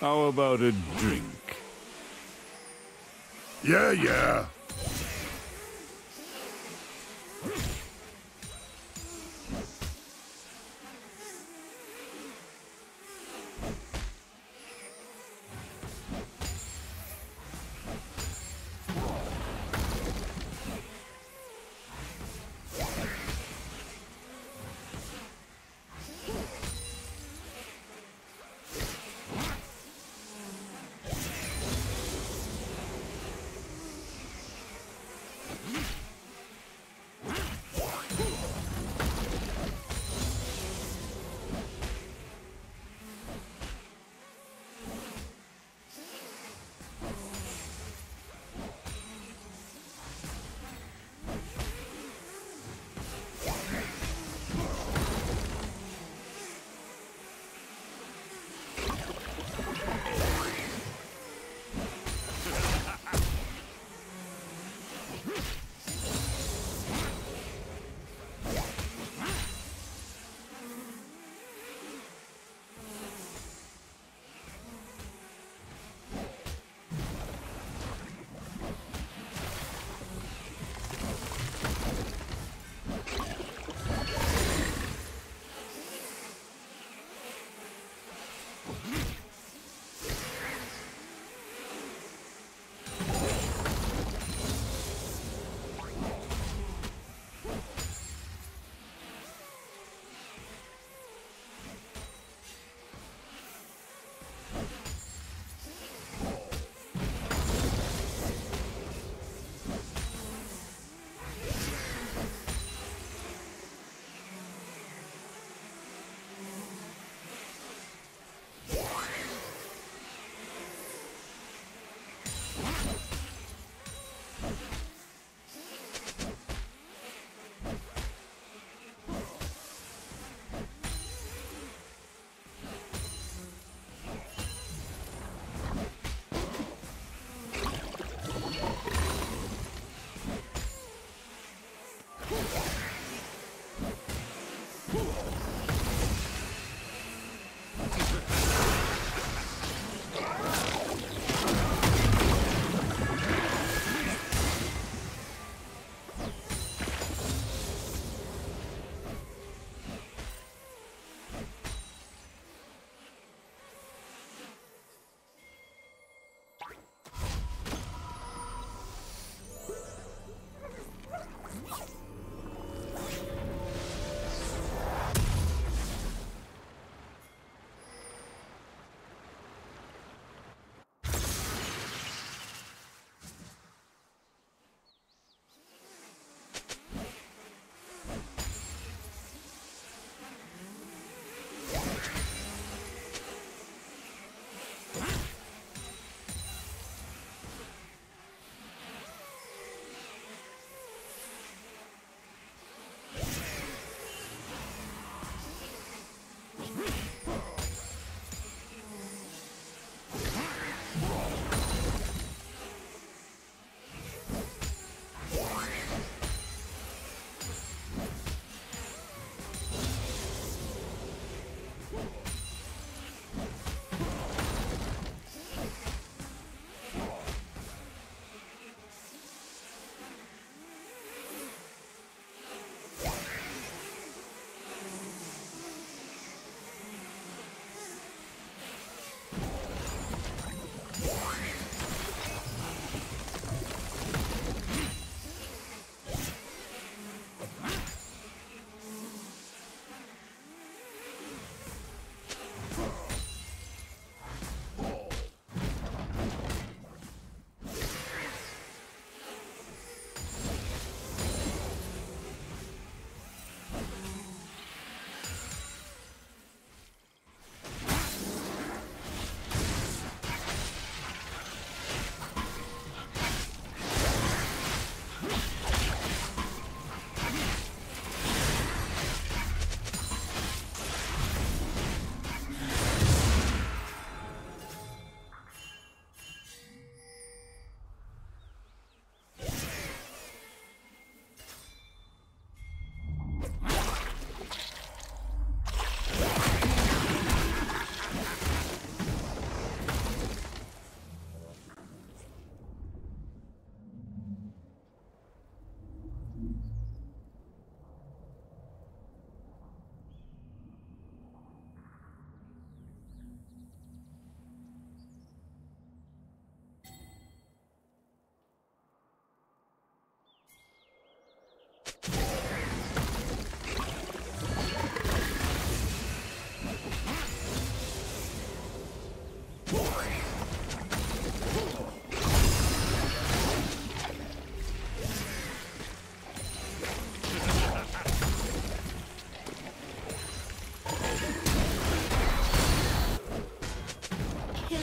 How about a drink? Yeah.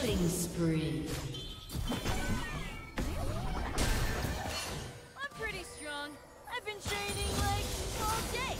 Killing spree. I'm pretty strong. I've been training like all day.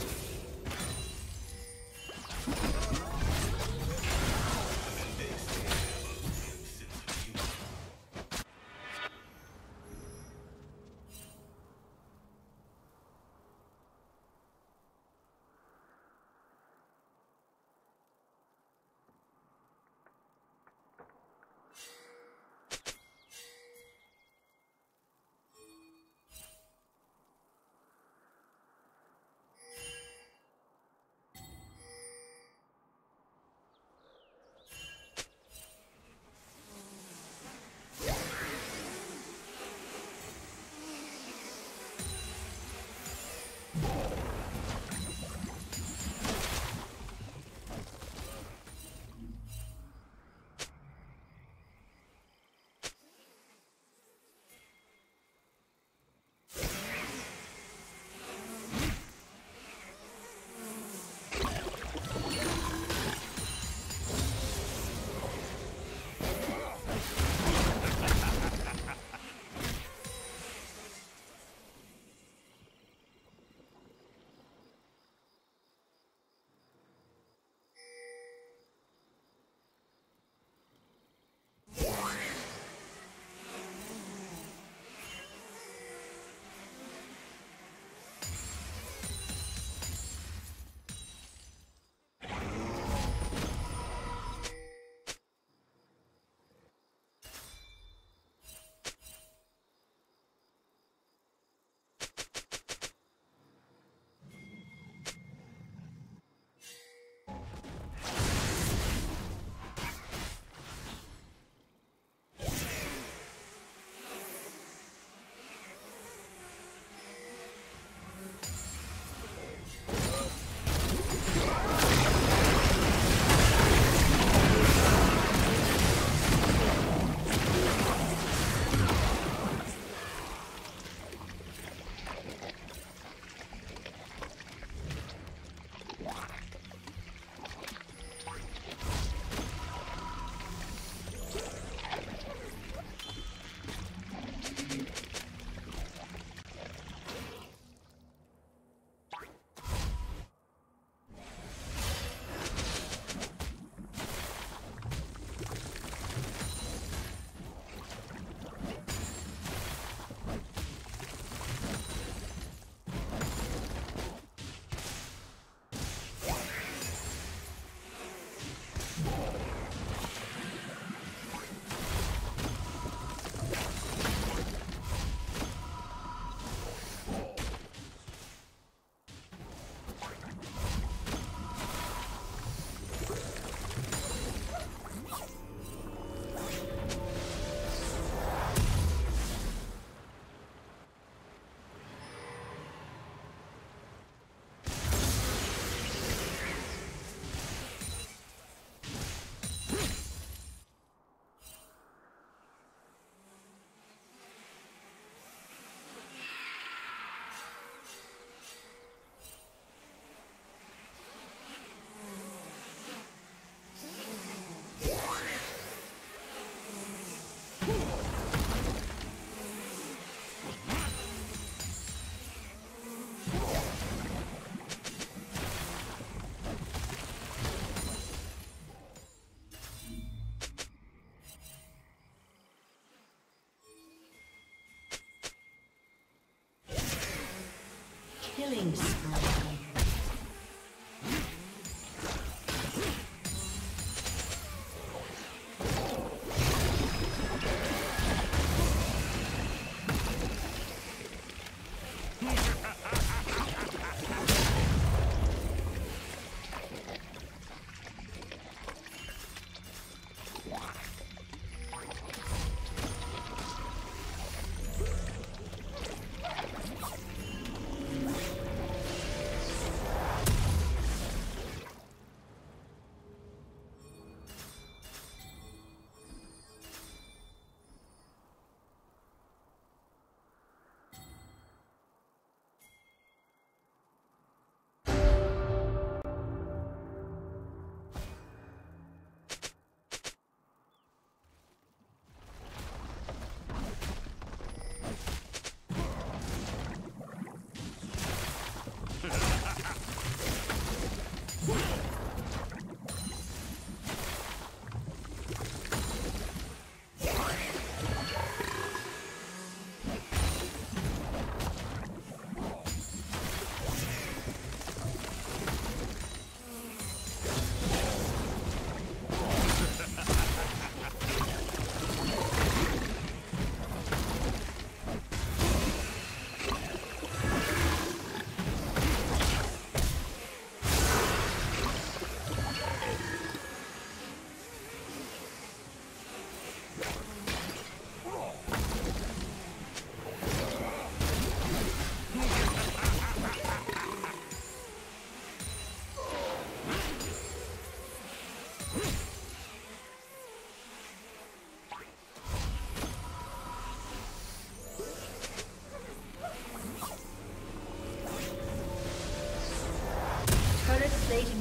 Killing spree.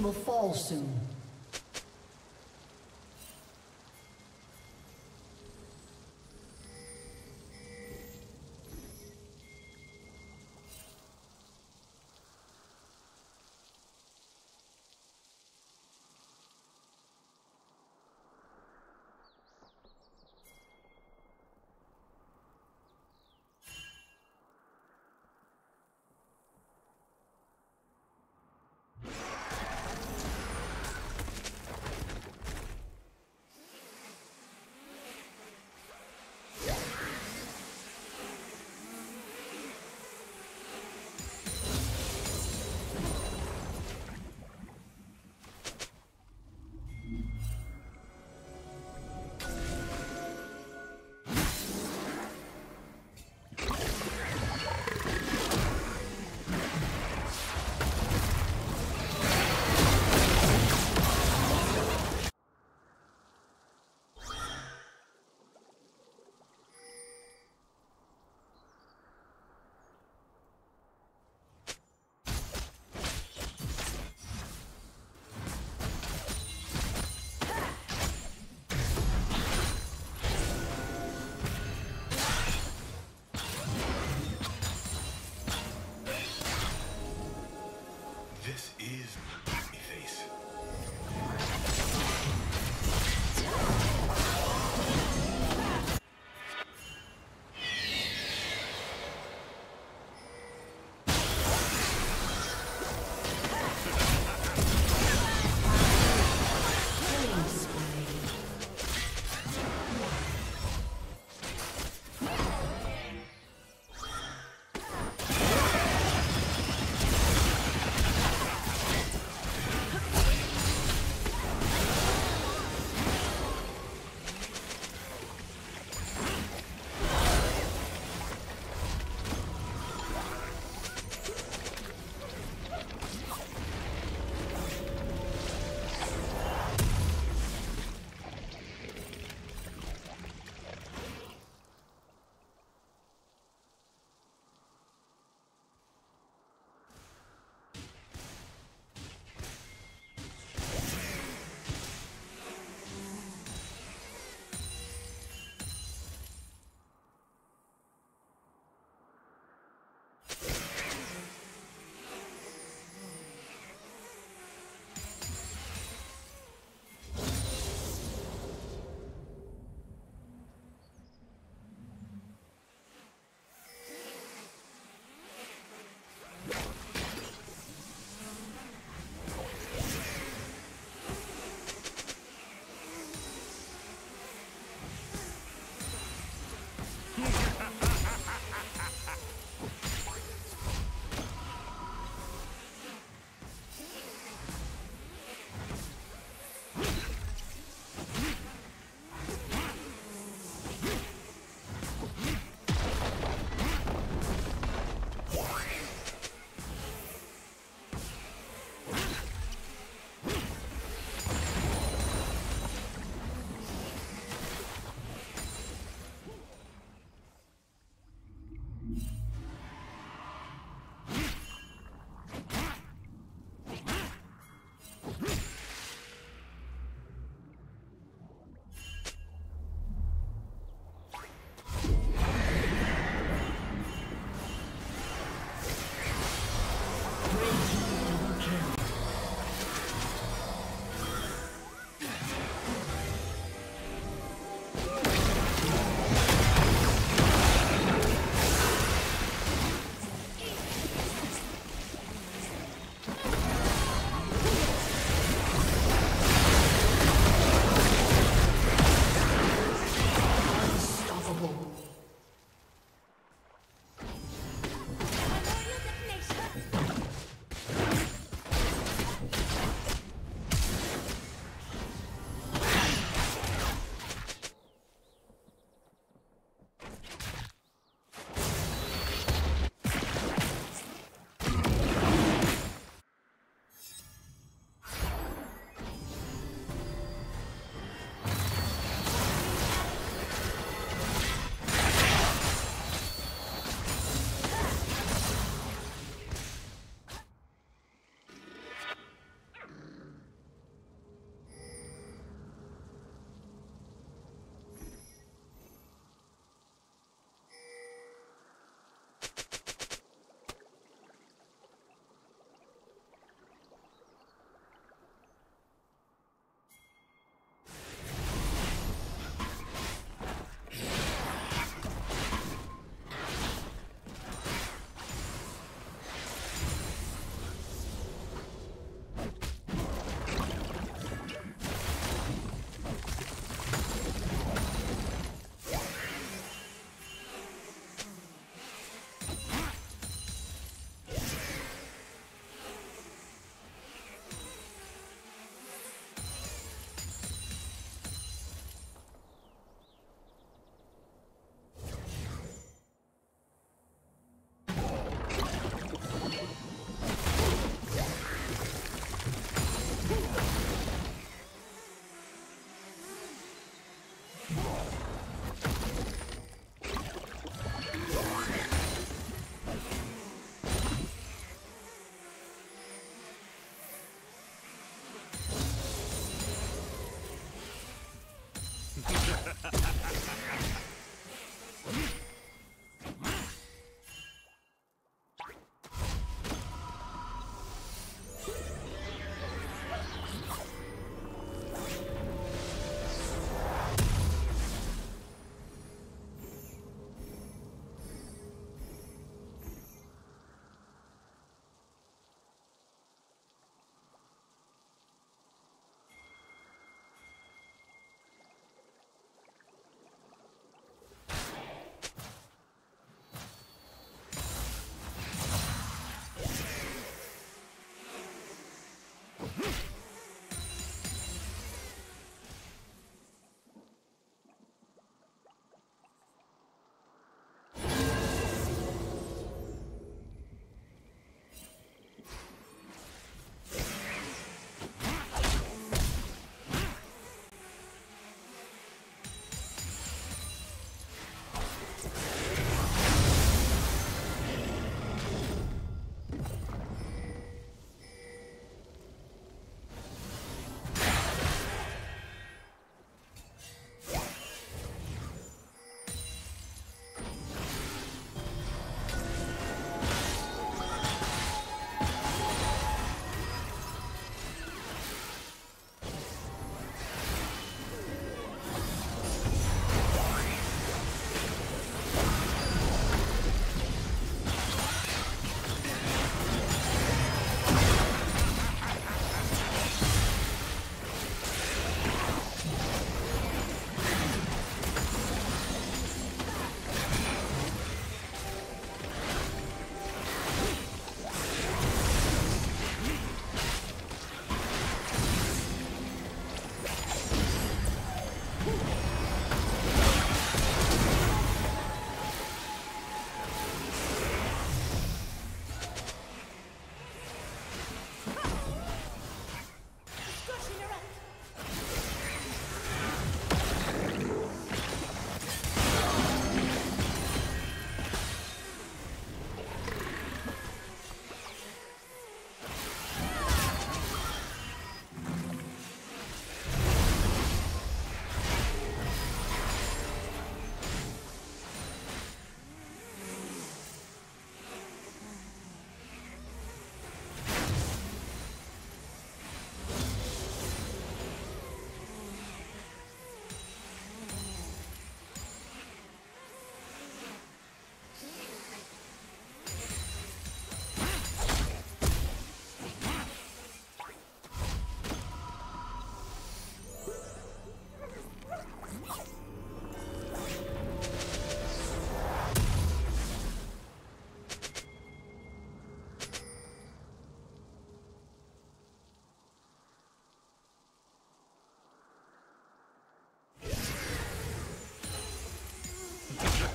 will fall soon.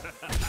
Ha ha ha ha!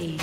Rampage.